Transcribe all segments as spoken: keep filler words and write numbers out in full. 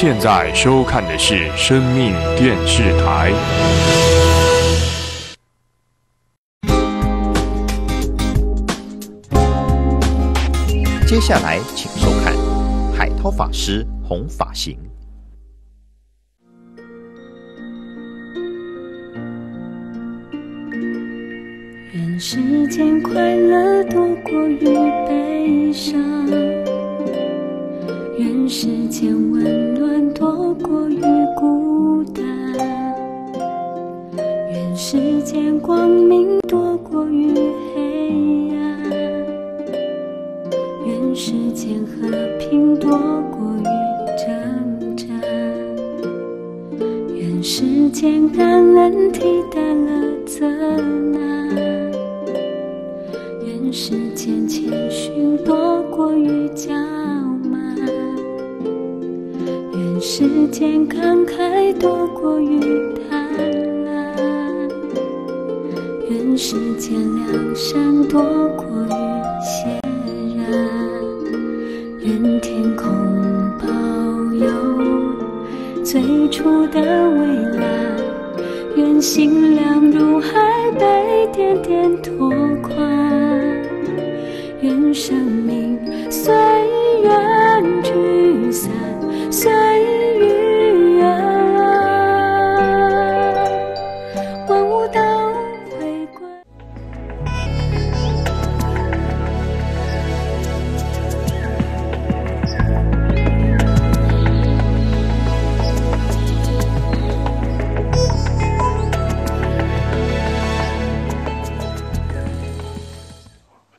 现在收看的是生命电视台。接下来，请收看海涛法师弘法行。愿世间快乐多过于悲伤。 愿世间温暖多过于孤单，愿世间光明多过于黑暗，愿世间和平多过于挣扎，愿世间感恩替代了责难，愿世间谦逊多过于骄傲。 愿世间慷慨多过于贪婪，愿世间良善多过于邪恶，愿天空保佑最初的蔚蓝，愿心亮如海被点点拓宽，愿生命随缘聚散。 随遇而安，万物都回归。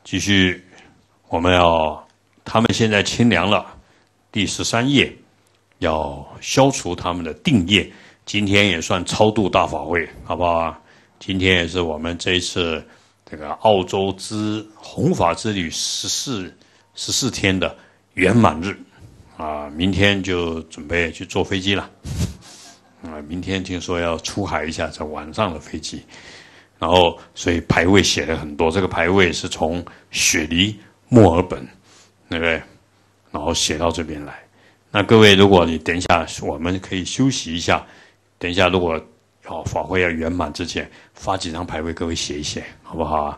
继续，我们要，他们现在清凉了，第十三页。 要消除他们的定业，今天也算超度大法会，好不好啊？今天也是我们这一次这个澳洲之弘法之旅十四十四天的圆满日，啊，明天就准备去坐飞机了，啊，明天听说要出海一下，在晚上的飞机，然后所以牌位写了很多，这个牌位是从雪梨、墨尔本，对不对？然后写到这边来。 那各位，如果你等一下，我们可以休息一下。等一下，如果好法会要圆满之前，发几张牌位，各位写一写，好不好啊？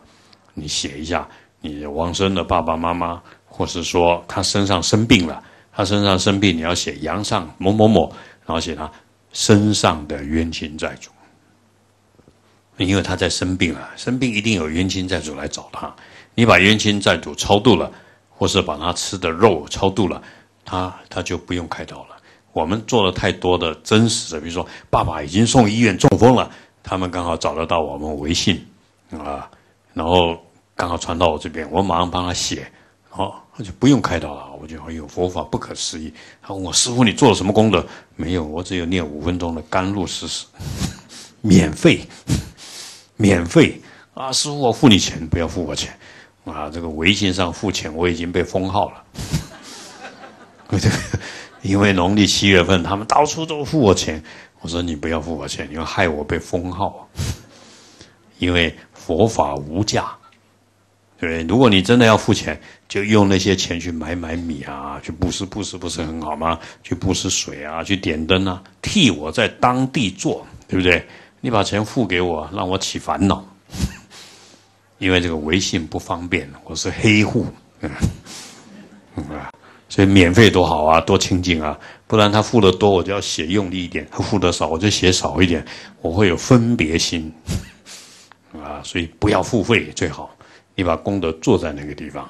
你写一下，你往生的爸爸妈妈，或是说他身上生病了，他身上生病，你要写阳上某某某，然后写他身上的冤亲债主，因为他在生病了，生病一定有冤亲债主来找他。你把冤亲债主超度了，或是把他吃的肉超度了。 他他就不用开刀了。我们做了太多的真实的，比如说爸爸已经送医院中风了，他们刚好找得到我们微信，啊，然后刚好传到我这边，我马上帮他写，好，他就不用开刀了。我觉得哎呦，佛法不可思议。他问我师父，你做了什么功德？没有，我只有念五分钟的甘露施食，免费，免费啊！师父，我付你钱，不要付我钱啊！这个微信上付钱，我已经被封号了。 因为农历七月份，他们到处都付我钱。我说你不要付我钱，你要害我被封号。因为佛法无价，对不对？如果你真的要付钱，就用那些钱去买买米啊，去布施布施，不是很好吗？去布施水啊，去点灯啊，替我在当地做，对不对？你把钱付给我，让我起烦恼。因为这个微信不方便，我是黑户。嗯嗯 所以免费多好啊，多清净啊！不然他付的多，我就要写用力一点；他付的少，我就写少一点。我会有分别心，啊，所以不要付费最好。你把功德做在那个地方。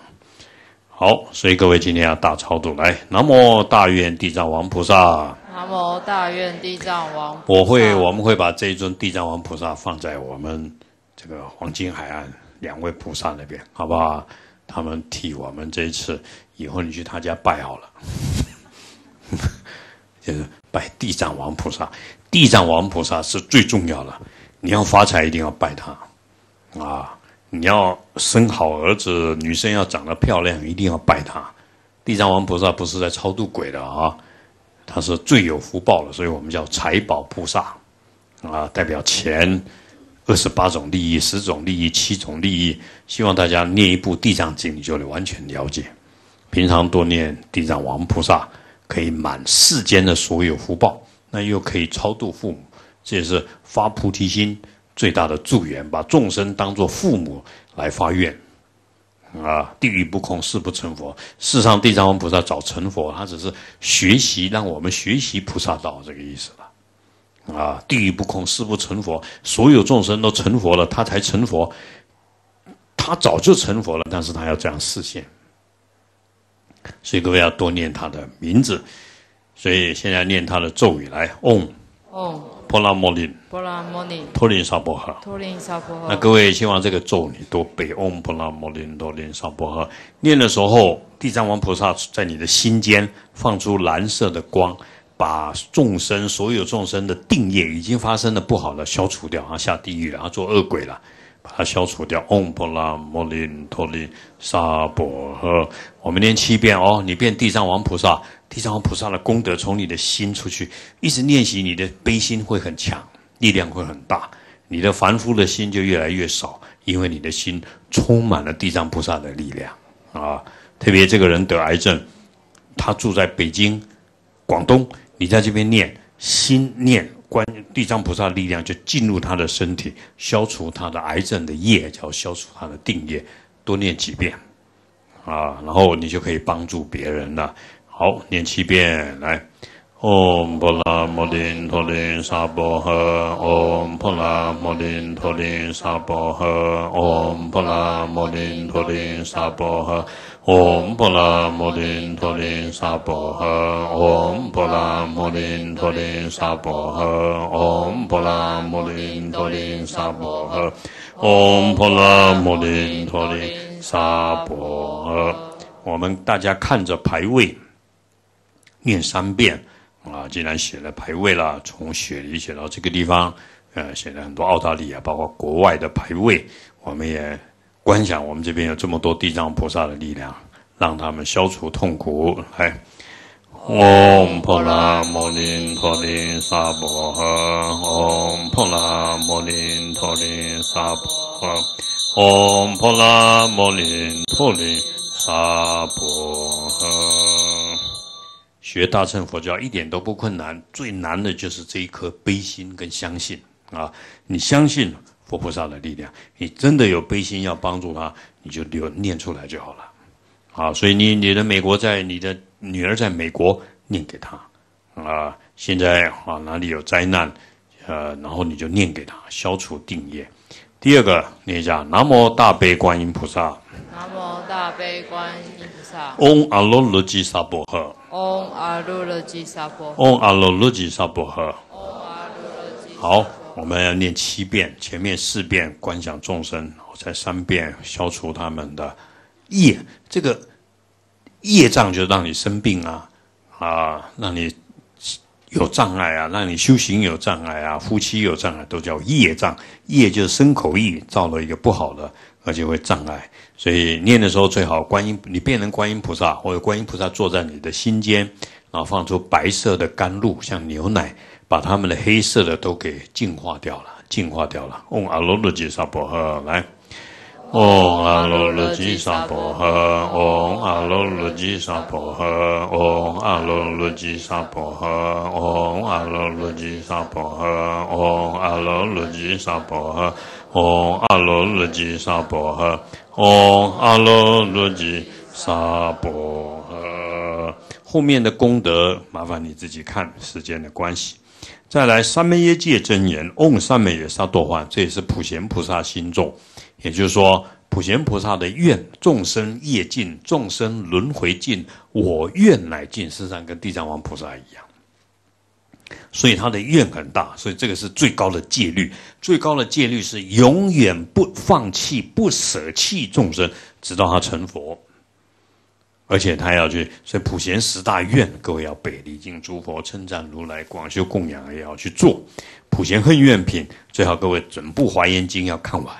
好，所以各位今天要大超度，来，南无大愿地藏王菩萨。南无大愿地藏王菩萨。我会，我们会把这一尊地藏王菩萨放在我们这个黄金海岸两位菩萨那边，好不好？他们替我们这一次。 以后你去他家拜好了，就是拜地藏王菩萨。地藏王菩萨是最重要的，你要发财一定要拜他，啊，你要生好儿子，女生要长得漂亮，一定要拜他。地藏王菩萨不是在超度鬼的啊，他是最有福报的，所以我们叫财宝菩萨，啊，代表钱，二十八种利益，十种利益，七种利益。希望大家念一部《地藏经》，你就能完全了解。 平常多念地藏王菩萨，可以满世间的所有福报，那又可以超度父母，这也是发菩提心最大的助缘，把众生当作父母来发愿。 啊！地狱不空，誓不成佛。事实上，地藏王菩萨早成佛，他只是学习，让我们学习菩萨道这个意思了。啊！地狱不空，誓不成佛。所有众生都成佛了，他才成佛。他早就成佛了，但是他要这样示现。所以各位要多念他的名字。所以现在念他的咒语来 ，Om。Om。 波拉摩尼，波拉摩尼，托林沙波诃，托林沙波诃。那各位希望这个咒你多背，嗡波拉摩尼，托林沙波诃。念的时候，地藏王菩萨在你的心间放出蓝色的光，把众生所有众生的定业已经发生的不好的消除掉，啊，下地狱了，啊，做恶鬼了，把它消除掉。嗡波拉摩尼，托林沙波诃。我们念七遍哦，你变地藏王菩萨。 地藏王菩萨的功德从你的心出去，一直练习，你的悲心会很强，力量会很大，你的凡夫的心就越来越少，因为你的心充满了地藏菩萨的力量啊！特别这个人得癌症，他住在北京、广东，你在这边念心念观地藏菩萨的力量，就进入他的身体，消除他的癌症的业，叫消除他的定业。多念几遍啊，然后你就可以帮助别人了。 好，念七遍来。唵婆拉摩林陀林沙波诃，唵婆拉摩林陀林沙波诃，唵婆拉摩林陀林沙波诃，唵婆拉摩林陀林沙波诃，唵婆拉摩林陀林沙波诃，唵婆拉摩林陀林沙波诃，唵婆拉摩林陀林沙波诃。我们大家看着牌位。 念三遍，啊，既然写了牌位了，从雪梨写到这个地方，呃，写了很多澳大利亚，包括国外的牌位，我们也观想我们这边有这么多地藏菩萨的力量，让他们消除痛苦。来，唵婆拉摩尼陀利萨婆诃，唵婆拉摩尼陀利萨婆诃，唵婆拉摩尼陀利萨婆诃。 学大乘佛教一点都不困难，最难的就是这一颗悲心跟相信啊！你相信佛菩萨的力量，你真的有悲心要帮助他，你就留念出来就好了。啊，所以你你的美国在你的女儿在美国念给他啊，现在啊哪里有灾难，呃，然后你就念给他，消除定业。第二个念一下南无大悲观音菩萨。 南无大悲观音菩萨。唵阿罗卢吉萨婆诃。唵阿罗卢吉萨婆。唵阿罗卢吉萨婆诃。好，我们要念七遍，前面四遍观想众生，然后再三遍消除他们的业。这个业障就让你生病啊，啊，让你有障碍啊，让你修行有障碍啊，夫妻有障碍，都叫业障。业就是身口意造了一个不好的。 而且会障碍，所以念的时候最好观音，你变成观音菩萨，或者观音菩萨坐在你的心间，然后放出白色的甘露，像牛奶，把他们的黑色的都给净化掉了，净化掉了。嗡阿罗卢吉萨婆诃，来，嗡阿罗卢吉萨婆诃，嗡阿罗卢吉萨婆诃，嗡阿罗卢吉萨婆诃，嗡阿罗卢吉萨婆诃，嗡阿罗卢吉萨婆诃。 唵阿罗卢吉萨婆诃，唵阿罗卢吉萨婆诃。后面的功德，麻烦你自己看，时间的关系。再来，三昧耶界真言，唵三昧耶萨埵幻，这也是普贤菩萨心咒，也就是说，普贤菩萨的愿，众生业尽，众生轮回尽，我愿乃尽，事实上跟地藏王菩萨一样。 所以他的愿很大，所以这个是最高的戒律。最高的戒律是永远不放弃、不舍弃众生，直到他成佛。而且他要去，所以普贤十大愿，各位要背，礼敬诸佛，称赞如来，广修供养也要去做。普贤恨愿品，最好各位整部华严经要看完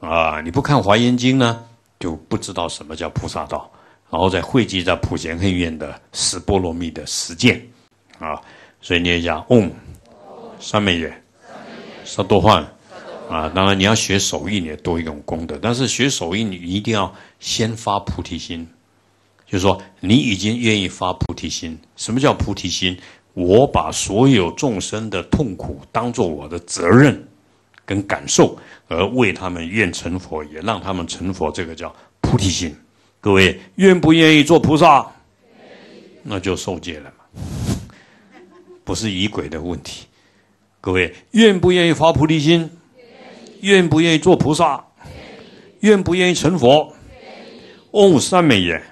啊！你不看华严经呢，就不知道什么叫菩萨道。然后再汇集在普贤恨愿的十波罗蜜的实践啊。 所以念一下嗡，三昧耶，萨埵幻，啊，当然你要学手艺，你也多一种功德。但是学手艺，你一定要先发菩提心，就是说你已经愿意发菩提心。什么叫菩提心？我把所有众生的痛苦当作我的责任跟感受，而为他们愿成佛，也让他们成佛，这个叫菩提心。各位愿不愿意做菩萨？那就受戒了嘛，不是仪轨的问题。各位愿不愿意发菩提心？愿不愿意做菩萨？愿不愿意成佛？唵三昧耶，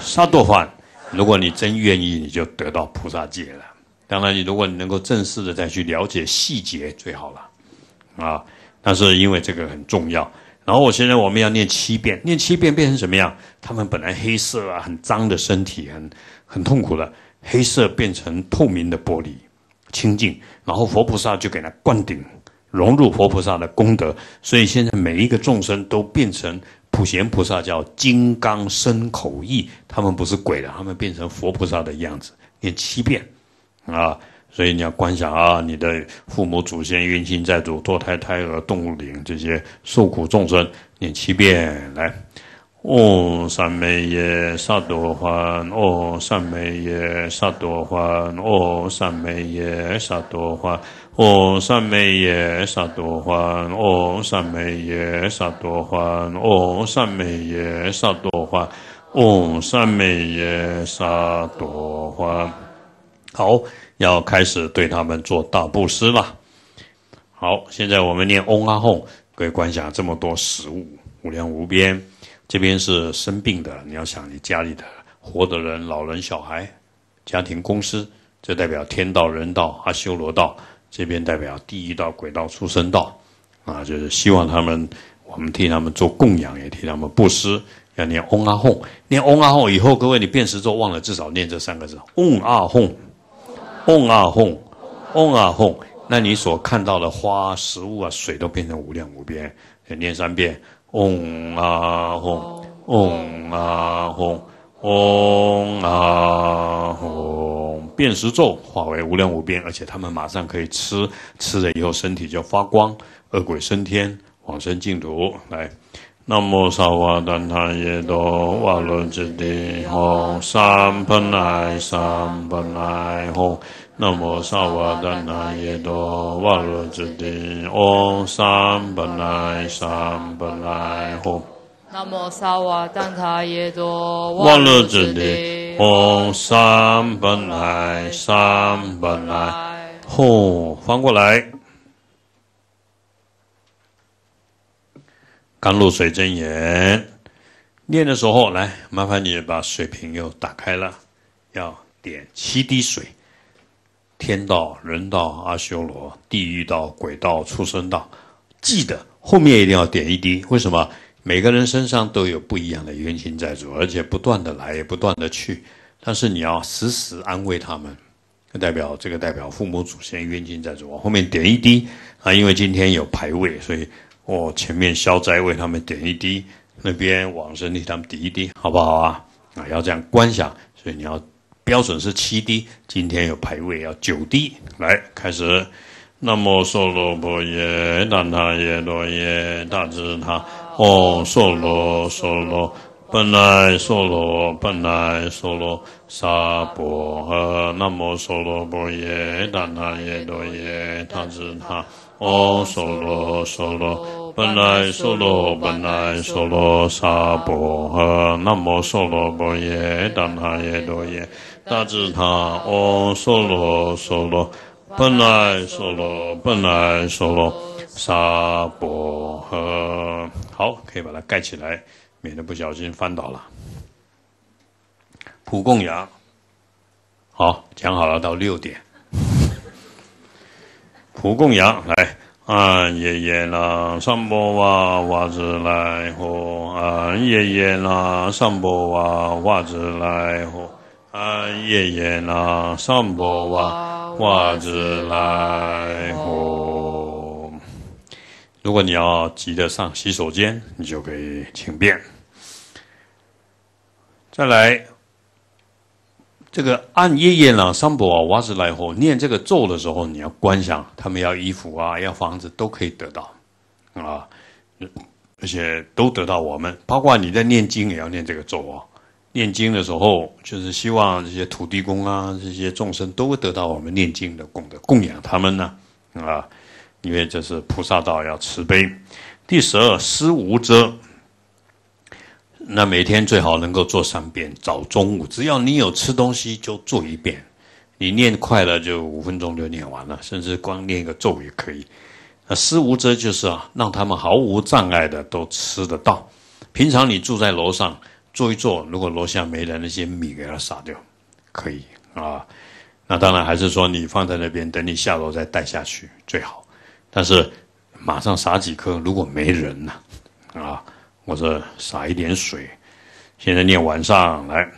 萨埵梵。如果你真愿意，你就得到菩萨戒了。当然，你如果你能够正式的再去了解细节，最好了啊。但是因为这个很重要。然后我现在我们要念七遍，念七遍变成什么样？他们本来黑色啊，很脏的身体，很很痛苦的黑色变成透明的玻璃，清净。然后佛菩萨就给他灌顶，融入佛菩萨的功德。所以现在每一个众生都变成。普贤菩萨叫金刚身口意，他们不是鬼了，他们变成佛菩萨的样子，念七遍，啊，所以你要观想啊，你的父母祖先冤亲债主、堕胎胎儿、动物灵这些受苦众生，念七遍来。唵三昧耶萨埵梵，唵三昧耶萨埵梵，唵三昧耶萨埵梵，唵三昧耶萨埵梵，唵三昧耶萨埵梵，唵三昧耶萨埵梵，唵三昧耶萨埵梵。好，要开始对他们做大布施了。好，现在我们念唵阿吽，各位观想这么多食物，无量无边。这边是生病的，你要想你家里的活的人、老人、小孩、家庭、公司，这代表天道、人道、阿修罗道。这边代表地狱道、鬼道、畜生道，啊，就是希望他们，我们替他们做供养，也替他们布施。要念唵阿吽，念唵阿吽以后，各位你辨识咒忘了，至少念这三个字：唵阿吽，唵阿吽，唵阿吽。那你所看到的花、食物啊、水都变成无量无边，念三遍。嗡啊吽，嗡啊吽，嗡啊吽，辨识咒化为无量无边，而且他们马上可以吃，吃了以后身体就发光，恶鬼升天，往生净土。来，南无萨瓦怛他耶多瓦伦揭谛吽，三本来三本来吽。南无萨瓦怛那耶多瓦罗揭谛唵，三本来三本来吽。南无萨瓦怛那耶多瓦罗揭谛唵，三本来三本来吽。翻过来，甘露水真言念的时候，来麻烦你把水瓶又打开了，要点七滴水。天道、人道、阿修罗、地狱道、鬼道、畜生道，记得后面一定要点一滴。为什么？每个人身上都有不一样的冤亲债主，而且不断的来，也不断的去。但是你要时时安慰他们，代表这个代表父母祖先冤亲债主，往后面点一滴啊。因为今天有排位，所以哦，前面消灾为他们点一滴，那边往生替他们点一滴，好不好啊？啊，要这样观想，所以你要。标准是七滴，今天有排位要九滴。来，开始。南无娑罗婆耶，怛他耶多耶，怛侄他。唵娑罗娑罗，本来娑罗本来娑罗，萨婆诃。南无娑罗婆耶，怛他耶多耶，怛侄他。唵娑罗娑罗，本来娑罗本来娑罗，萨婆诃。南无娑罗婆耶，怛他耶多耶。怛侄他，唵娑罗娑罗，本来娑罗本来娑罗，萨婆诃。好，可以把它盖起来，免得不小心翻倒了。普供养，好，讲好了到六点。普供养来，安耶耶那上波哇哇子来吽，安耶耶那上波哇哇子来吽。安耶耶那上波哇哇子来吽。如果你要急得上洗手间，你就可以请便。再来，这个按夜夜朗三宝啊，瓦子来后念这个咒的时候，你要观想他们要衣服啊，要房子都可以得到啊，而且都得到我们。包括你在念经也要念这个咒啊。念经的时候，就是希望这些土地公啊，这些众生都会得到我们念经的供的供养他们呢、啊，啊，因为这是菩萨道要慈悲。第十二，施无遮。那每天最好能够做三遍，早中午，只要你有吃东西就做一遍，你念快了就五分钟就念完了，甚至光念一个咒也可以。那施无遮就是啊，让他们毫无障碍的都吃得到。平常你住在楼上坐一坐，如果楼下没人，那些米给它撒掉，可以啊。那当然还是说你放在那边，等你下楼再带下去最好。但是马上撒几颗，如果没人呢、啊，啊。或者撒一点水，现在念完上来，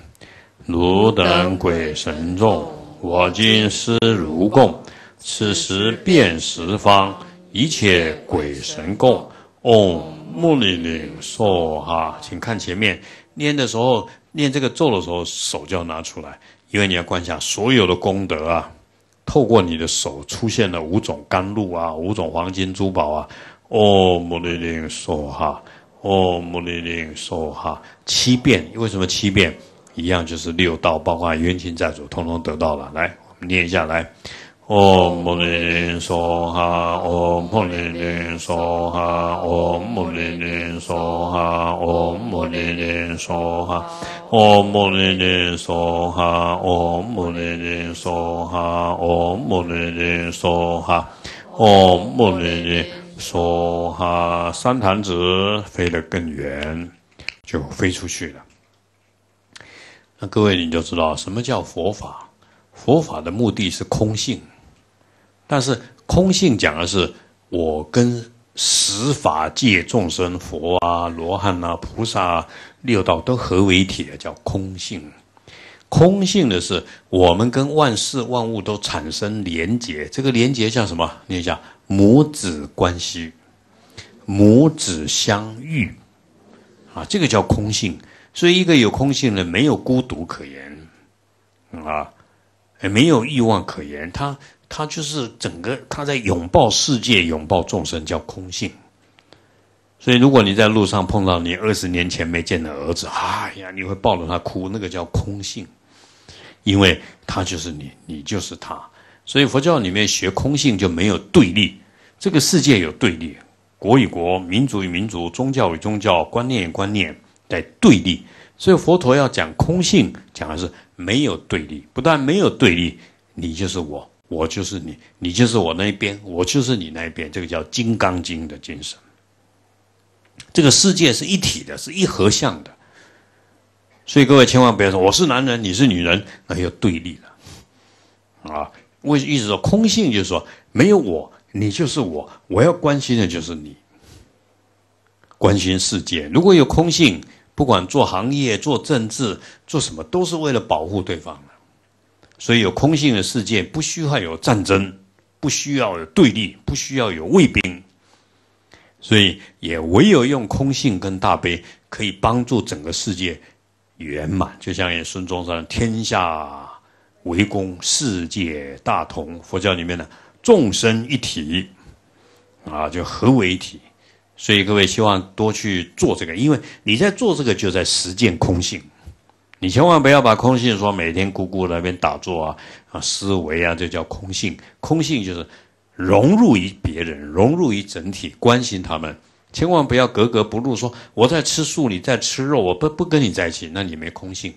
汝等鬼神众，我今施如供，此时遍十方一切鬼神供，唵穆尼陵娑哈。请看前面念的时候，念这个咒的时候，手就要拿出来，因为你要观想所有的功德啊，透过你的手出现了五种甘露啊，五种黄金珠宝啊，唵穆尼陵娑哈。哦，穆尼陵娑哈，七遍。为什么七遍？一样就是六道，包括冤亲债主，通通得到了。来，我们念一下来。哦，穆尼陵娑哈，哦，穆尼陵娑哈，哦，穆尼陵娑哈，哦，穆尼陵娑哈，哦，穆尼陵娑哈，哦，穆尼陵娑哈，哦，穆尼陵娑哈，哦，穆尼陵。说哈，三弹指飞得更远，就飞出去了。那各位你就知道什么叫佛法。佛法的目的是空性，但是空性讲的是我跟十法界众生、佛啊、罗汉啊、菩萨、啊、六道都合为一体的，叫空性。空性的是我们跟万事万物都产生连结，这个连结叫什么？念一下。母子关系，母子相遇，啊，这个叫空性。所以一个有空性的，没有孤独可言，啊，也没有欲望可言。他他就是整个他在拥抱世界，拥抱众生，叫空性。所以如果你在路上碰到你二十年前没见的儿子，哎呀，你会抱着他哭，那个叫空性，因为他就是你，你就是他。所以佛教里面学空性就没有对立，这个世界有对立，国与国，民族与民族，宗教与宗教，观念与观念在对立。所以佛陀要讲空性，讲的是没有对立，不但没有对立，你就是我，我就是你，你就是我那一边，我就是你那一边，这个叫《金刚经》的精神。这个世界是一体的，是一合相的。所以各位千万不要说我是男人，你是女人，那又对立了，啊。我意思说，空性就是说，没有我，你就是我，我要关心的就是你，关心世界。如果有空性，不管做行业、做政治、做什么，都是为了保护对方的。所以有空性的世界，不需要有战争，不需要有对立，不需要有卫兵。所以也唯有用空性跟大悲，可以帮助整个世界圆满。就像孙中山，天下为公，世界大同。佛教里面呢，众生一体，啊，就合为一体。所以各位希望多去做这个，因为你在做这个就在实践空性。你千万不要把空性说每天咕咕在那边打坐啊、啊思维啊，这叫空性。空性就是融入于别人，融入于整体，关心他们。千万不要格格不入，说我在吃素，你在吃肉，我不不跟你在一起，那你没空性。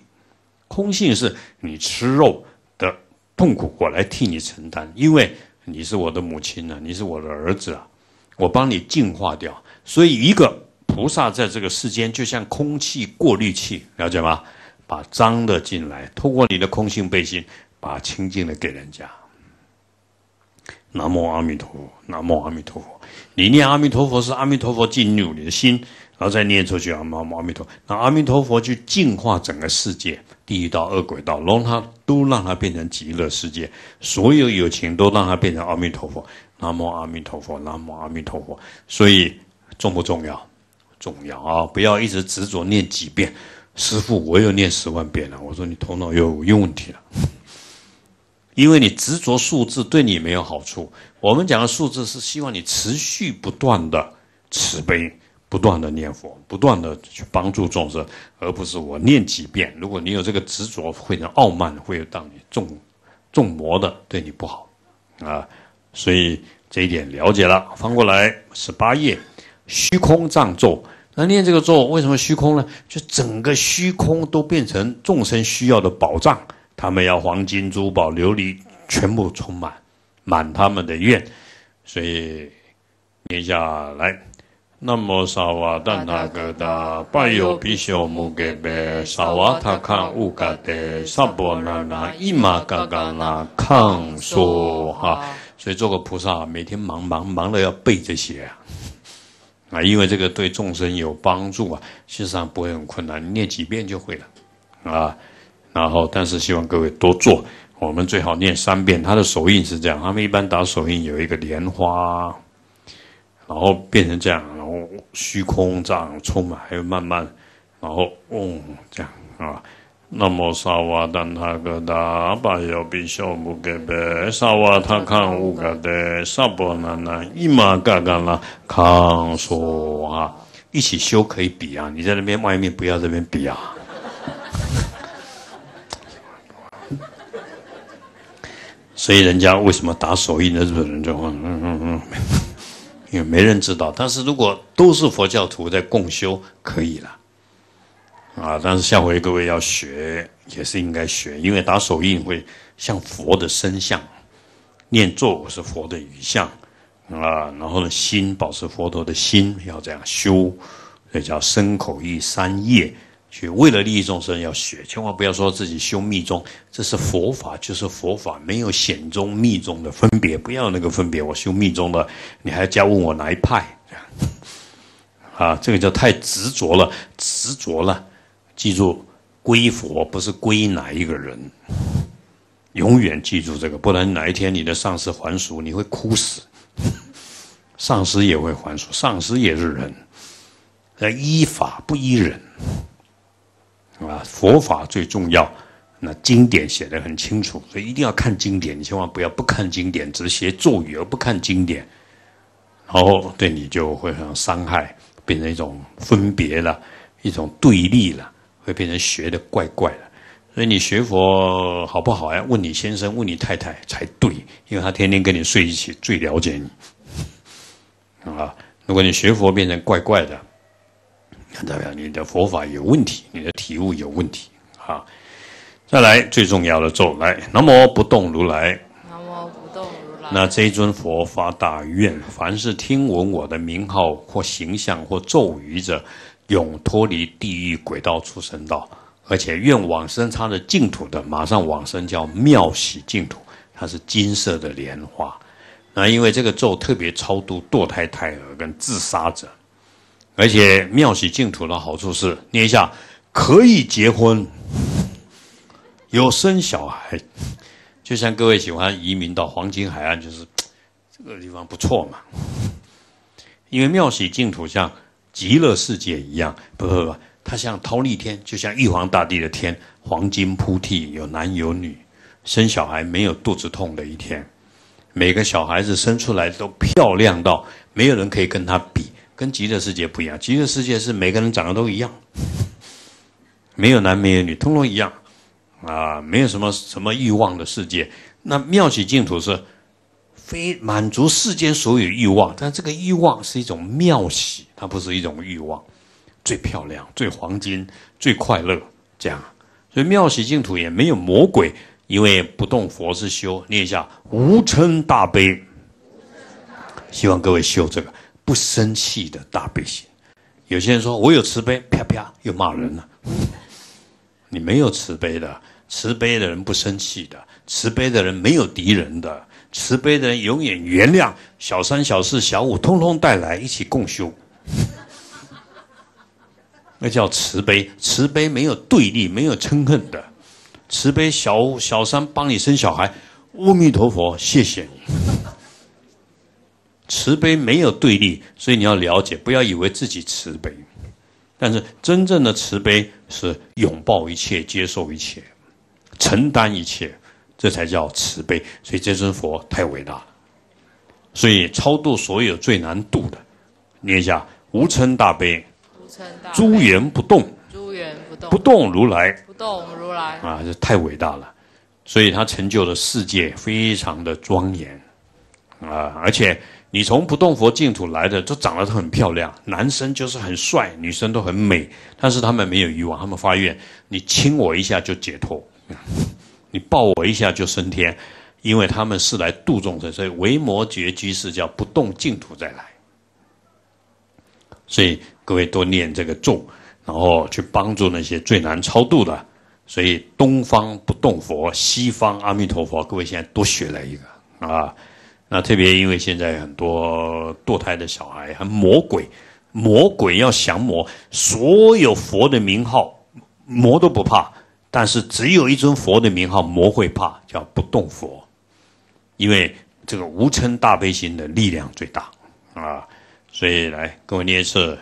空性是你吃肉的痛苦我来替你承担，因为你是我的母亲啊，你是我的儿子啊，我帮你净化掉。所以一个菩萨在这个世间就像空气过滤器，了解吗？把脏的进来，透过你的空性背心，把清净的给人家。南无阿弥陀佛，南无阿弥陀佛。你念阿弥陀佛是阿弥陀佛进入你的心，然后再念出去阿弥阿弥陀，那阿弥陀佛去净化整个世界，地狱道、恶鬼道，让它都让它变成极乐世界，所有有情都让它变成阿弥陀佛，南无阿弥陀佛，南无阿弥陀佛。所以重不重要？重要啊！不要一直执着念几遍，师父我又念十万遍了。我说你头脑有有问题了，因为你执着数字对你没有好处。我们讲的数字是希望你持续不断的慈悲。不断的念佛，不断的去帮助众生，而不是我念几遍。如果你有这个执着，会很傲慢，会让你重重魔的，对你不好啊。所以这一点了解了。翻过来十八页，虚空藏咒。 那念这个咒，为什么虚空呢？就整个虚空都变成众生需要的宝藏，他们要黄金、珠宝、琉璃，全部充满，满他们的愿。所以念下来，南无萨瓦达那格达，拜有比丘摩揭呗，萨瓦他康乌嘎德，萨婆那那伊玛嘎嘎那康说哈。所以做个菩萨，每天忙忙忙的要背这些啊。 啊，因为这个对众生有帮助啊，事实上不会很困难，你念几遍就会了，啊，然后但是希望各位多做，我们最好念三遍。他的手印是这样，他们一般打手印有一个莲花，然后变成这样，然后虚空藏充满，还有慢慢，然后嗡、嗯、这样啊。 南无萨瓦达那格达，巴尤比丘摩揭呗，萨瓦他康乌嘎德，萨婆那那伊玛嘎嘎那康说啊，一起修可以比啊，你在那边外面不要这边比啊。所以人家为什么打手印的日本人就嗯嗯嗯，因为没人知道。但是如果都是佛教徒在共修，可以了。 啊，但是下回各位要学，也是应该学，因为打手印会像佛的身相，念咒是佛的语相，啊，然后呢，心保持佛陀的心，要这样修，这叫身口意三业，去为了利益众生要学，千万不要说自己修密宗，这是佛法，就是佛法，没有显宗密宗的分别，不要那个分别，我修密宗的，你还加问我哪一派，这样，啊，这个叫太执着了，执着了。 记住，归佛不是归哪一个人，永远记住这个，不然哪一天你的上司还俗，你会哭死。上司也会还俗，上司也是人，要依法不依人，啊，佛法最重要。那经典写得很清楚，所以一定要看经典，你千万不要不看经典，只写咒语而不看经典，然后对你就会很伤害，变成一种分别了，一种对立了。 会变成学的怪怪的，所以你学佛好不好呀？问你先生，问你太太才对，因为他天天跟你睡一起，最了解你。啊，如果你学佛变成怪怪的，那代表你的佛法有问题，你的体悟有问题啊。再来最重要的咒来，南无不动如来。南无不动如来。那这一尊佛发大愿，凡是听闻我的名号或形象或咒语者。 永脱离地狱、鬼道、畜生道，而且愿往生他的净土的，马上往生叫妙喜净土，它是金色的莲花。那因为这个咒特别超度堕胎、胎儿跟自杀者，而且妙喜净土的好处是，念一下可以结婚，有生小孩。就像各位喜欢移民到黄金海岸，就是这个地方不错嘛，因为妙喜净土像。 极乐世界一样，不不不，它像忉利天，就像玉皇大帝的天，黄金铺地，有男有女，生小孩没有肚子痛的一天，每个小孩子生出来都漂亮到没有人可以跟他比，跟极乐世界不一样。极乐世界是每个人长得都一样，没有男没有女，通通一样，啊，没有什么什么欲望的世界。那妙喜净土是非满足世间所有欲望，但这个欲望是一种妙喜。 它不是一种欲望，最漂亮、最黄金、最快乐这样，所以妙喜净土也没有魔鬼，因为不动佛是修。念一下无嗔大悲，希望各位修这个不生气的大悲心。有些人说我有慈悲，啪啪又骂人了。你没有慈悲的，慈悲的人不生气的，慈悲的人没有敌人的，慈悲的人永远原谅小三、小四、小五，通通带来一起共修。 那叫慈悲，慈悲没有对立，没有嗔恨的，慈悲小小三帮你生小孩，阿弥陀佛，谢谢你。慈悲没有对立，所以你要了解，不要以为自己慈悲，但是真正的慈悲是拥抱一切，接受一切，承担一切，这才叫慈悲。所以这尊佛太伟大了，所以超度所有最难度的，念一下。无嗔大悲，诸缘不动，诸缘不动，不动如来，不动如来啊，这太伟大了。所以他成就的世界非常的庄严啊，而且你从不动佛净土来的，都长得很漂亮，男生就是很帅，女生都很美，但是他们没有欲望，他们发愿：你亲我一下就解脱，你抱我一下就升天。 因为他们是来度众生，所以维摩诘居士叫不动净土再来。所以各位多念这个咒，然后去帮助那些最难超度的。所以东方不动佛，西方阿弥陀佛，各位现在多学了一个啊。那特别因为现在很多堕胎的小孩，很魔鬼，魔鬼要降魔，所有佛的名号，魔都不怕，但是只有一尊佛的名号，魔会怕，叫不动佛。 因为这个无嗔大悲心的力量最大啊，所以来跟我念一次：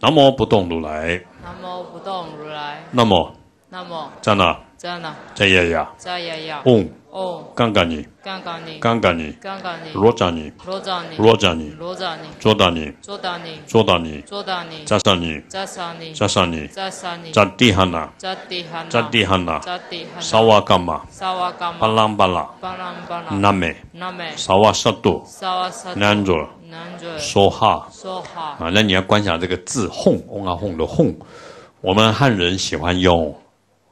南无不动如来，南无不动如来，那么，那么，在哪？在哪？在呀呀，在呀呀，嗡嗡，刚刚你，刚刚你，刚刚你，刚刚你，罗赞你，罗赞你，罗赞你，罗赞你，做到你，做到你，做到你，做到你，扎上你，扎上你，扎上你，扎上你，扎地哈那，扎地哈那，扎地哈那，扎地哈那，萨瓦伽玛，萨瓦伽玛，巴拉巴拉，巴拉巴拉，南美，南美，萨瓦萨多，萨瓦萨多，南卓，南卓，梭哈，梭哈啊，那你要观想这个字“哄”，嗡啊哄的“哄”，我们汉人喜欢用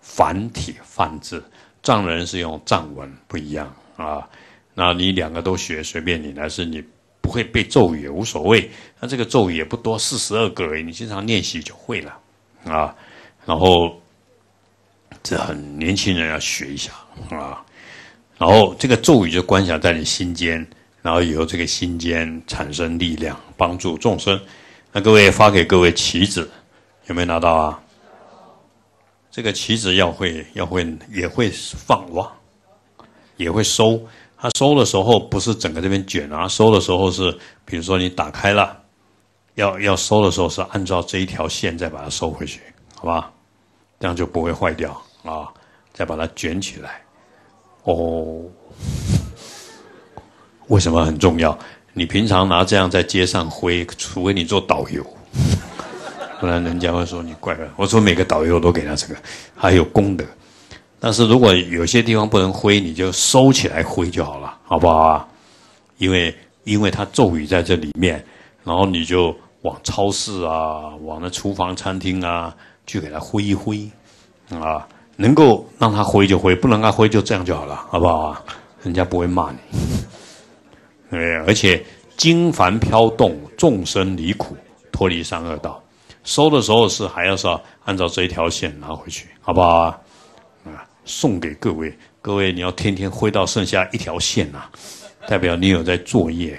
繁体梵字，藏人是用藏文，不一样啊。那你两个都学，随便你。但是你不会背咒语也无所谓。那这个咒语也不多，四十二个而已，你经常练习就会了啊。然后这很年轻人要学一下啊。然后这个咒语就观想在你心间，然后由这个心间产生力量，帮助众生。那各位发给各位棋子，有没有拿到啊？ 这个棋子要会，要会也会放哇，也会收。它收的时候不是整个这边卷啊，收的时候是，比如说你打开了，要要收的时候是按照这一条线再把它收回去，好吧？这样就不会坏掉啊。再把它卷起来。哦，为什么很重要？你平常拿这样在街上挥，除非你做导游。 不然人家会说你怪了。我说每个导游都给他这个，还有功德。但是如果有些地方不能挥，你就收起来挥就好了，好不好啊？因为因为他咒语在这里面，然后你就往超市啊，往那厨房、餐厅啊去给他挥一挥，啊，能够让他挥就挥，不能让他挥就这样就好了，好不好啊？人家不会骂你。对，而且经幡飘动，众生离苦，脱离三恶道。 收的时候是还要是按照这一条线拿回去，好不好啊？啊，送给各位，各位你要天天挥到剩下一条线呐、啊，代表你有在作业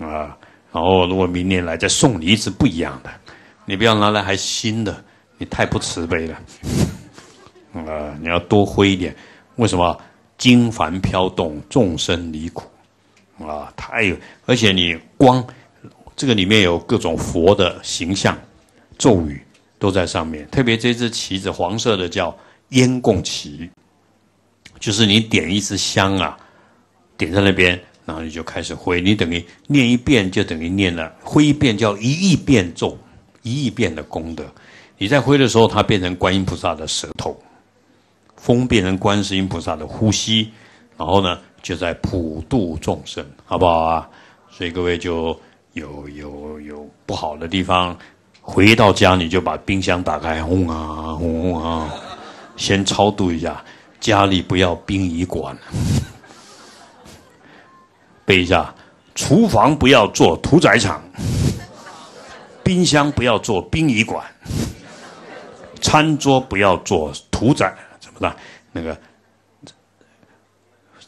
啊。然后如果明年来再送你一只不一样的，你不要拿来还新的，你太不慈悲了啊！你要多挥一点，为什么？经幡飘动，众生离苦啊！太有，而且你光这个里面有各种佛的形象。 咒语都在上面，特别这只旗子，黄色的叫烟供旗，就是你点一支香啊，点在那边，然后你就开始挥，你等于念一遍就等于念了，挥一遍叫一亿遍咒，一亿遍的功德。你在挥的时候，它变成观音菩萨的舌头，风变成观世音菩萨的呼吸，然后呢就在普度众生，好不好啊？所以各位就有有有不好的地方。 回到家你就把冰箱打开，轰啊轰啊，先超度一下。家里不要殡仪馆，背一下。厨房不要做屠宰场，冰箱不要做殡仪馆，餐桌不要做屠宰，怎么的？那个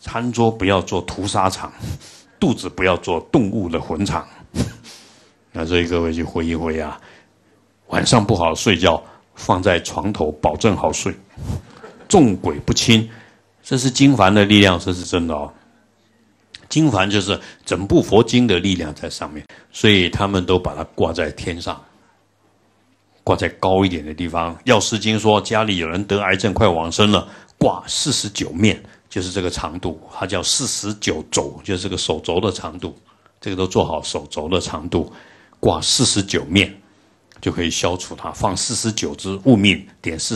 餐桌不要做屠杀场，肚子不要做动物的坟场。那所以各位去挥一挥啊。 晚上不好睡觉，放在床头，保证好睡。众鬼不侵，这是经幡的力量，这是真的哦。经幡就是整部佛经的力量在上面，所以他们都把它挂在天上，挂在高一点的地方。药师经说，家里有人得癌症快往生了，挂四十九面，就是这个长度，它叫四十九肘，就是这个手肘的长度，这个都做好手肘的长度。挂四十九面，就可以消除它。放四十九只物命，点四十。